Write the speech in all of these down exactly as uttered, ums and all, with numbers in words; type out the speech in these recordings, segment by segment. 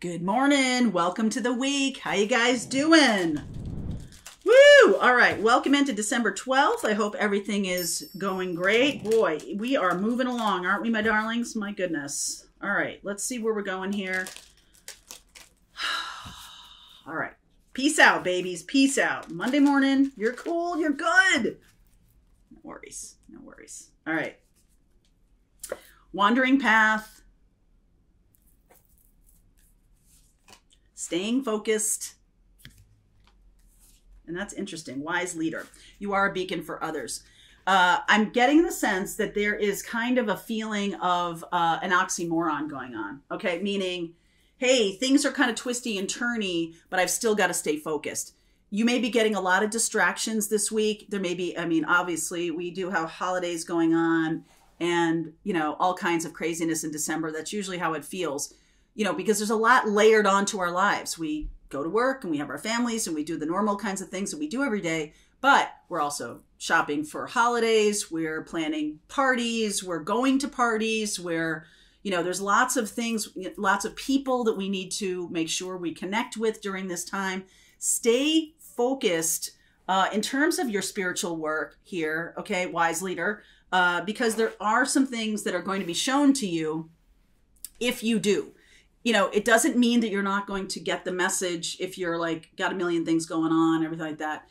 Good morning. Welcome to the week. How you guys doing? Woo! All right. Welcome into December twelfth. I hope everything is going great. Boy, we are moving along, aren't we, my darlings? My goodness. All right. Let's see where we're going here. All right. Peace out, babies. Peace out. Monday morning. You're cool. You're good. No worries. No worries. All right. Wandering path. Staying focused. And that's interesting. Wise leader. You are a beacon for others. Uh, I'm getting the sense that there is kind of a feeling of uh, an oxymoron going on. Okay. Meaning, hey, things are kind of twisty and turny, but I've still got to stay focused. You may be getting a lot of distractions this week. There may be, I mean, obviously we do have holidays going on and, you know, all kinds of craziness in December. That's usually how it feels. You know, because there's a lot layered onto our lives. We go to work and we have our families and we do the normal kinds of things that we do every day, but we're also shopping for holidays. We're planning parties. We're going to parties. We're, you know, there's lots of things, lots of people that we need to make sure we connect with during this time. Stay focused uh, in terms of your spiritual work here. Okay. Wise leader, uh, because there are some things that are going to be shown to you if you do. You know, it doesn't mean that you're not going to get the message if you're like got a million things going on, everything like that.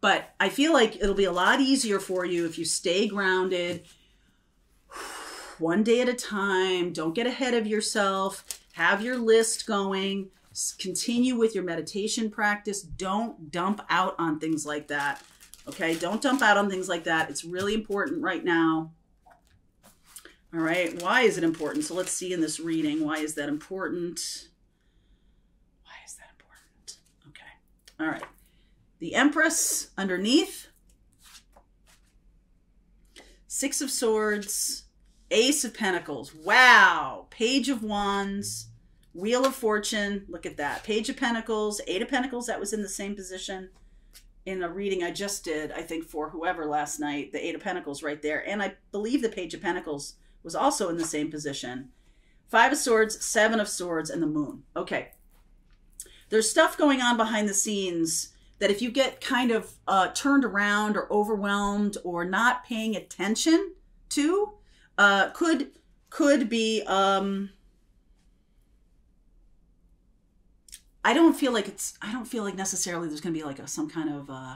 But I feel like it'll be a lot easier for you if you stay grounded one day at a time. Don't get ahead of yourself. Have your list going. Continue with your meditation practice. Don't dump out on things like that. Okay. Don't dump out on things like that. It's really important right now. All right. Why is it important? So let's see in this reading. Why is that important? Why is that important? Okay. All right. The Empress underneath. Six of Swords. Ace of Pentacles. Wow. Page of Wands. Wheel of Fortune. Look at that. Page of Pentacles. Eight of Pentacles. That was in the same position in a reading I just did, I think, for whoever last night. The Eight of Pentacles right there. And I believe the Page of Pentacles was also in the same position. Five of Swords, Seven of Swords, and the Moon. Okay. There's stuff going on behind the scenes that if you get kind of uh, turned around or overwhelmed or not paying attention to, uh, could, could be, um, I don't feel like it's, I don't feel like necessarily there's going to be like a, some kind of uh,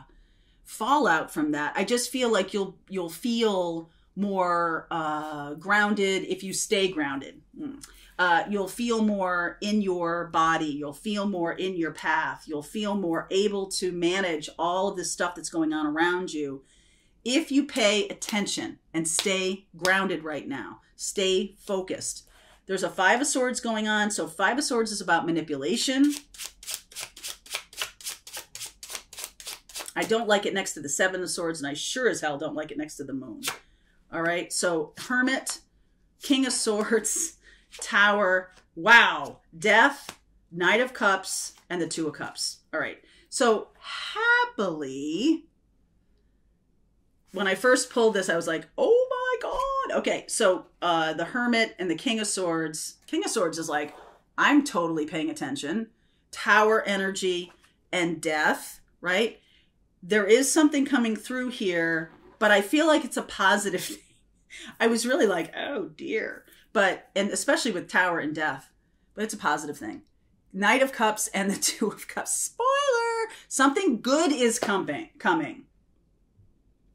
fallout from that. I just feel like you'll, you'll feel more uh, grounded if you stay grounded. Mm. Uh, you'll feel more in your body. You'll feel more in your path. You'll feel more able to manage all of this stuff that's going on around you if you pay attention and stay grounded right now. Stay focused. There's a Five of Swords going on. So Five of Swords is about manipulation. I don't like it next to the Seven of Swords, and I sure as hell don't like it next to the Moon. All right. So Hermit, King of Swords, Tower. Wow. Death, Knight of Cups, and the Two of Cups. All right. So happily, when I first pulled this, I was like, oh my God. Okay. So, uh, the Hermit and the King of Swords, King of Swords is like, I'm totally paying attention. Tower energy and death, right? There is something coming through here, but I feel like it's a positive thing. I was really like, oh dear. But, and especially with Tower and Death, but it's a positive thing. Knight of Cups and the Two of Cups. Spoiler! Something good is coming. coming.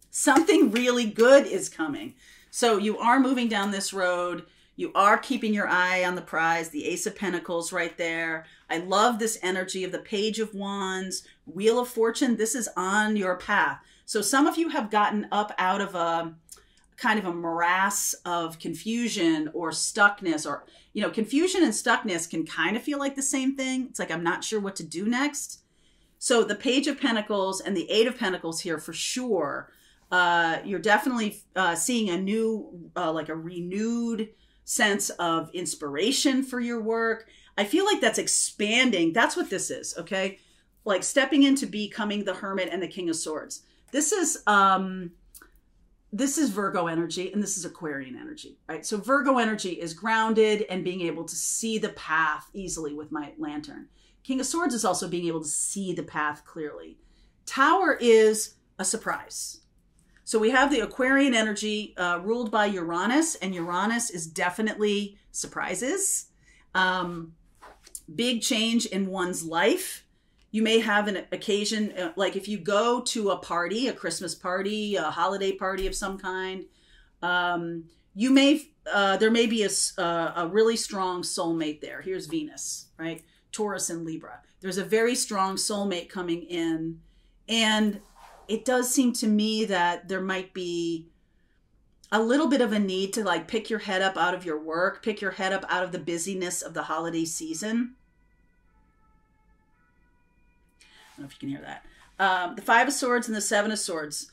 Something really good is coming. So you are moving down this road. You are keeping your eye on the prize, the Ace of Pentacles right there. I love this energy of the Page of Wands, Wheel of Fortune. This is on your path. So some of you have gotten up out of a kind of a morass of confusion or stuckness, or, you know, confusion and stuckness can kind of feel like the same thing. It's like, I'm not sure what to do next. So the Page of Pentacles and the Eight of Pentacles here for sure. Uh, you're definitely uh, seeing a new, uh, like a renewed sense of inspiration for your work. I feel like that's expanding. That's what this is. Okay. Like stepping into becoming the Hermit and the King of Swords. This is um, this is Virgo energy and this is Aquarian energy, right? So Virgo energy is grounded and being able to see the path easily with my lantern. King of Swords is also being able to see the path clearly. Tower is a surprise. So we have the Aquarian energy uh, ruled by Uranus, and Uranus is definitely surprises. Um, big change in one's life. You may have an occasion, uh, like if you go to a party, a Christmas party, a holiday party of some kind, um, you may, uh, there may be a, a really strong soulmate there. Here's Venus, right? Taurus and Libra. There's a very strong soulmate coming in, and it does seem to me that there might be a little bit of a need to like pick your head up out of your work, pick your head up out of the busyness of the holiday season. I don't know if you can hear that. Um, the Five of Swords and the Seven of Swords.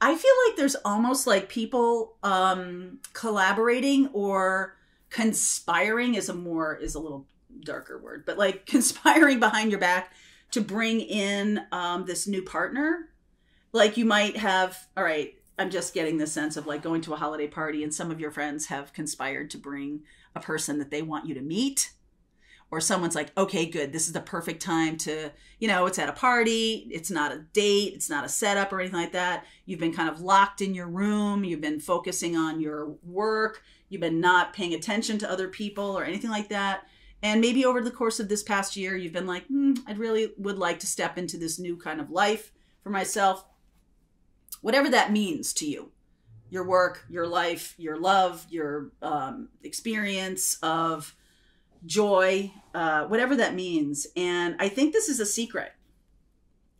I feel like there's almost like people um, collaborating or conspiring is a more, is a little darker word, but like conspiring behind your back to bring in um, this new partner. Like you might have, all right, I'm just getting the sense of like going to a holiday party and some of your friends have conspired to bring a person that they want you to meet, or someone's like, okay, good. This is the perfect time to, you know, it's at a party. It's not a date. It's not a setup or anything like that. You've been kind of locked in your room. You've been focusing on your work. You've been not paying attention to other people or anything like that. And maybe over the course of this past year, you've been like, hmm, I really would like to step into this new kind of life for myself. Whatever that means to you, your work, your life, your love, your um, experience of joy, uh, whatever that means. And I think this is a secret,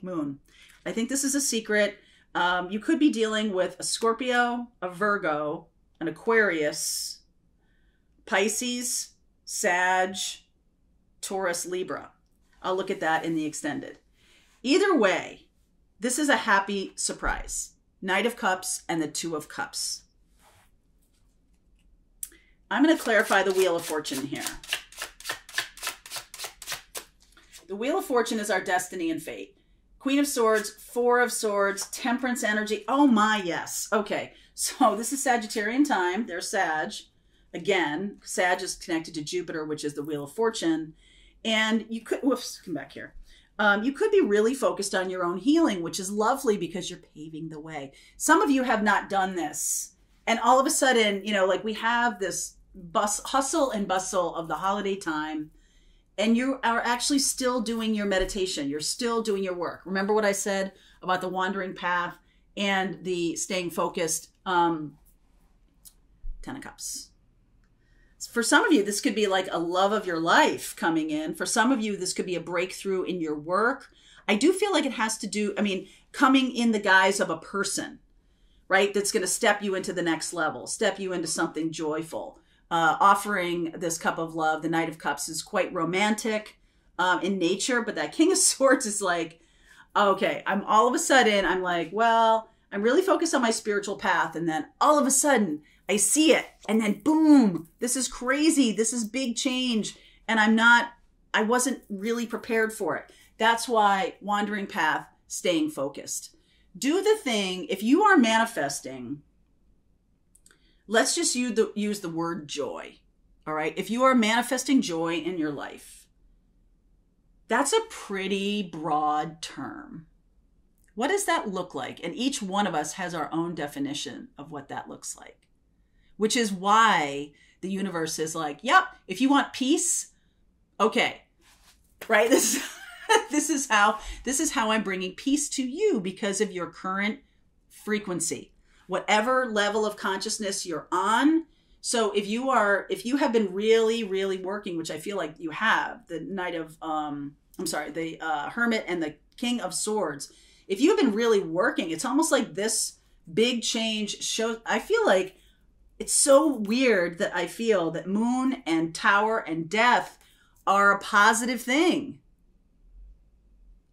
Moon. I think this is a secret. Um, you could be dealing with a Scorpio, a Virgo, an Aquarius, Pisces, Sag, Taurus, Libra. I'll look at that in the extended. Either way, this is a happy surprise. Knight of Cups and the Two of Cups. I'm going to clarify the Wheel of Fortune here. The Wheel of Fortune is our destiny and fate. Queen of Swords, Four of Swords, Temperance energy. Oh my, yes. Okay. So this is Sagittarian time. There's Sag. Again, Sag is connected to Jupiter, which is the Wheel of Fortune. And you could, whoops, come back here. Um, you could be really focused on your own healing, which is lovely because you're paving the way. Some of you have not done this. And all of a sudden, you know, like we have this bus, hustle and bustle of the holiday time, and you are actually still doing your meditation. You're still doing your work. Remember what I said about the wandering path and the staying focused. Um, Ten of Cups. For some of you, this could be like a love of your life coming in. For some of you, this could be a breakthrough in your work. I do feel like it has to do, I mean, coming in the guise of a person, right? That's going to step you into the next level, step you into something joyful. Uh, offering this cup of love, the Knight of Cups is quite romantic um, in nature, but that King of Swords is like, okay, I'm all of a sudden, I'm like, well, I'm really focused on my spiritual path. And then all of a sudden, I see it, and then boom, this is crazy. This is big change. And I'm not, I wasn't really prepared for it. That's why wandering path, staying focused. Do the thing. If you are manifesting, let's just use the, use the word joy. All right. If you are manifesting joy in your life, that's a pretty broad term. What does that look like? And each one of us has our own definition of what that looks like. Which is why the universe is like, yep, if you want peace, okay, right? This is, this is how, this is how I'm bringing peace to you because of your current frequency, whatever level of consciousness you're on. So if you are, if you have been really, really working, which I feel like you have, the Knight of, um, I'm sorry, the uh, Hermit and the King of Swords. If you've been really working, it's almost like this big change shows, I feel like, it's so weird that I feel that Moon and Tower and Death are a positive thing.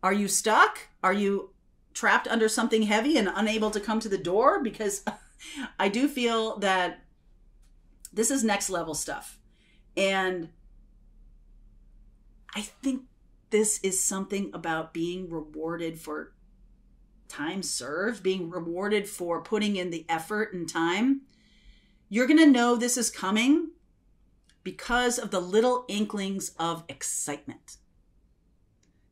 Are you stuck? Are you trapped under something heavy and unable to come to the door? Because I do feel that this is next level stuff. And I think this is something about being rewarded for time served, being rewarded for putting in the effort and time, you're going to know this is coming because of the little inklings of excitement.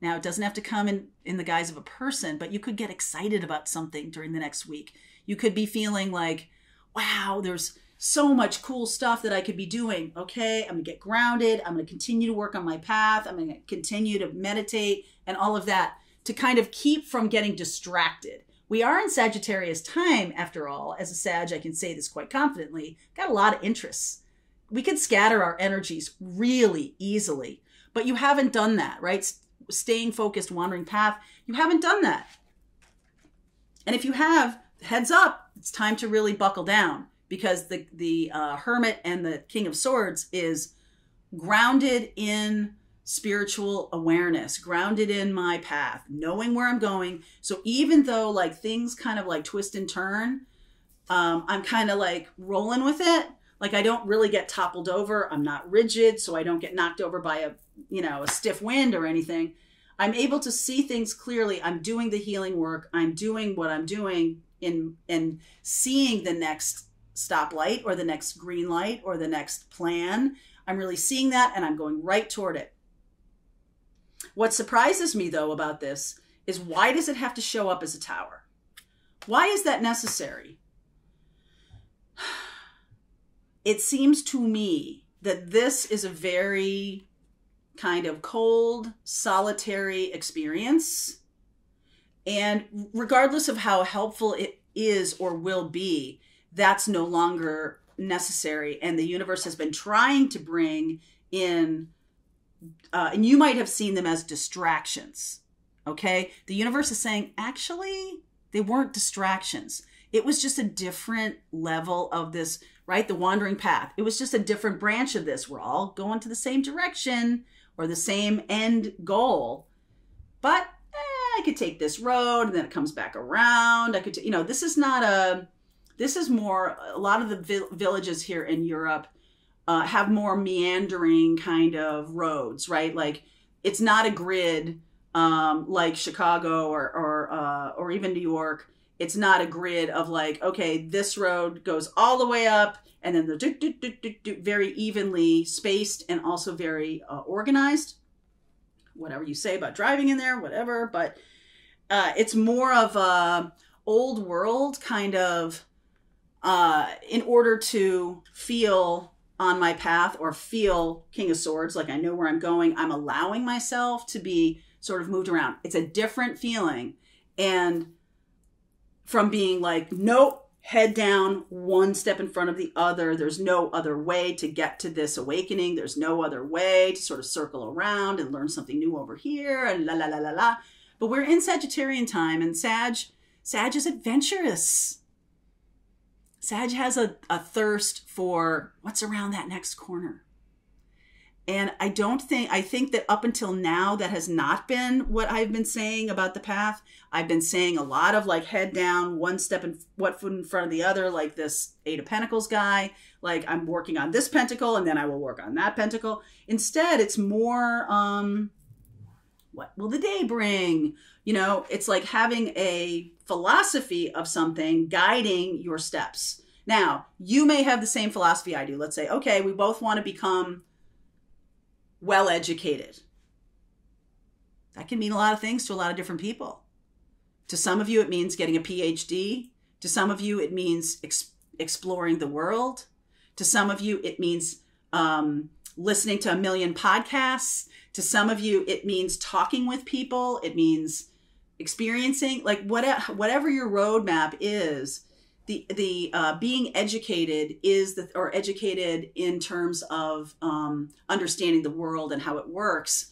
Now, it doesn't have to come in, in the guise of a person, but you could get excited about something during the next week. You could be feeling like, wow, there's so much cool stuff that I could be doing. Okay, I'm going to get grounded. I'm going to continue to work on my path. I'm going to continue to meditate and all of that to kind of keep from getting distracted. We are in Sagittarius time, after all. As a Sag, I can say this quite confidently. Got a lot of interests. We can scatter our energies really easily, but you haven't done that, right? Staying focused, wandering path. You haven't done that. And if you have, heads up, it's time to really buckle down, because the, the uh, Hermit and the King of Swords is grounded in spiritual awareness, grounded in my path, knowing where I'm going. So even though like things kind of like twist and turn, um, I'm kind of like rolling with it. Like I don't really get toppled over. I'm not rigid, so I don't get knocked over by a, you know, a stiff wind or anything. I'm able to see things clearly. I'm doing the healing work. I'm doing what I'm doing in, in seeing the next stoplight or the next green light or the next plan. I'm really seeing that and I'm going right toward it. What surprises me though about this is, why does it have to show up as a tower? Why is that necessary? It seems to me that this is a very kind of cold, solitary experience. And regardless of how helpful it is or will be, that's no longer necessary. And the universe has been trying to bring in, uh, and you might have seen them as distractions. Okay. The universe is saying, actually, they weren't distractions. It was just a different level of this, right? The wandering path. It was just a different branch of this. We're all going to the same direction or the same end goal, but eh, I could take this road and then it comes back around. I could, you know, this is not a, this is more, a lot of the vi- villages here in Europe uh, have more meandering kind of roads, right? Like it's not a grid um, like Chicago or, or, uh, or even New York. It's not a grid of like, okay, this road goes all the way up and then the do, do, do, do, do, very evenly spaced and also very uh, organized. Whatever you say about driving in there, whatever. But uh, it's more of a old world kind of, uh, in order to feel on my path or feel King of Swords, like I know where I'm going, I'm allowing myself to be sort of moved around. It's a different feeling. And from being like, nope, head down, one step in front of the other. There's no other way to get to this awakening. There's no other way to sort of circle around and learn something new over here and la, la, la, la, la. But we're in Sagittarian time, and Sag, Sag is adventurous. Sag has a, a thirst for what's around that next corner. And I don't think, I think that up until now, that has not been what I've been saying about the path. I've been saying a lot of like head down, one step in, one foot in front of the other, like this Eight of Pentacles guy, like I'm working on this pentacle and then I will work on that pentacle. Instead, it's more, um, what will the day bring? You know, it's like having a philosophy of something guiding your steps. Now, you may have the same philosophy I do. Let's say, okay, we both want to become well-educated. That can mean a lot of things to a lot of different people. To some of you, it means getting a P H D. To some of you, it means ex exploring the world. To some of you, it means um, listening to a million podcasts. To some of you, it means talking with people. It means experiencing, like whatever, whatever your roadmap is, the, the uh, being educated is the, or educated in terms of um, understanding the world and how it works.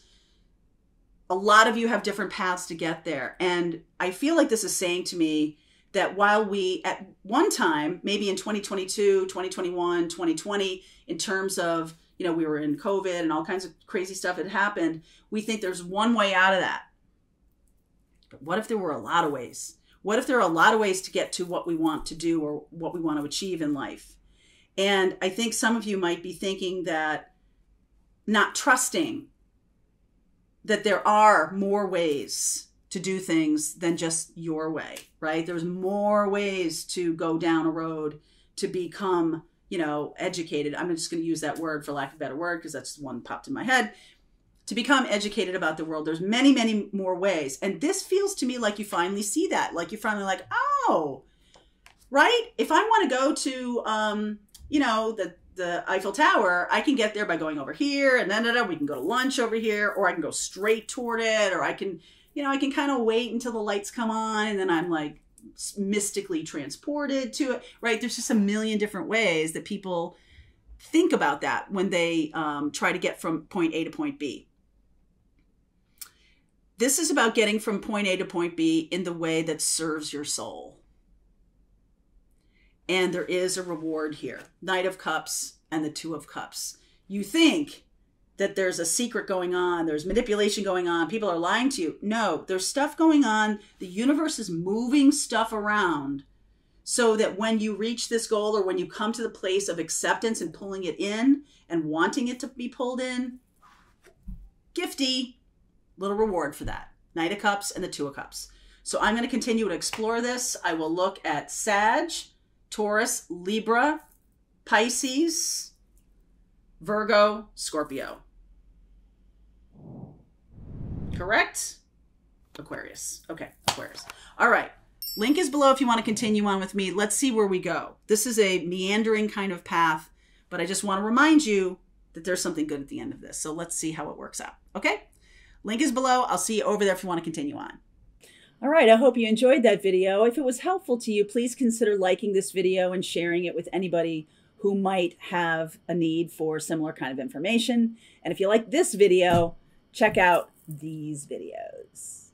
A lot of you have different paths to get there. And I feel like this is saying to me that while we at one time, maybe in twenty twenty-two, twenty twenty-one, twenty twenty, in terms of, you know, we were in COVID and all kinds of crazy stuff had happened, we think there's one way out of that. But what if there were a lot of ways? What if there are a lot of ways to get to what we want to do or what we want to achieve in life? And I think some of you might be thinking that, not trusting that there are more ways to do things than just your way, right? There's more ways to go down a road to become, you know, educated. I'm just going to use that word for lack of a better word, because that's the one that popped in my head. To become educated about the world. There's many, many more ways. And this feels to me like you finally see that. Like you finally like, oh, right? If I want to go to, um, you know, the, the Eiffel Tower, I can get there by going over here, and then da, da, we can go to lunch over here, or I can go straight toward it, or I can, you know, I can kind of wait until the lights come on, and then I'm like mystically transported to it, right? There's just a million different ways that people think about that when they um, try to get from point A to point B. This is about getting from point A to point B in the way that serves your soul. And there is a reward here. Knight of Cups and the Two of Cups. You think that there's a secret going on. There's manipulation going on. People are lying to you. No, there's stuff going on. The universe is moving stuff around so that when you reach this goal, or when you come to the place of acceptance and pulling it in and wanting it to be pulled in, gifty, little reward for that. Knight of Cups and the Two of Cups. So I'm going to continue to explore this. I will look at Sag, Taurus, Libra, Pisces, Virgo, Scorpio. Correct? Aquarius. Okay, Aquarius. All right. Link is below if you want to continue on with me. Let's see where we go. This is a meandering kind of path, but I just want to remind you that there's something good at the end of this. So let's see how it works out. Okay? Link is below. I'll see you over there if you want to continue on. All right, I hope you enjoyed that video. If it was helpful to you, please consider liking this video and sharing it with anybody who might have a need for similar kind of information. And if you like this video, check out these videos.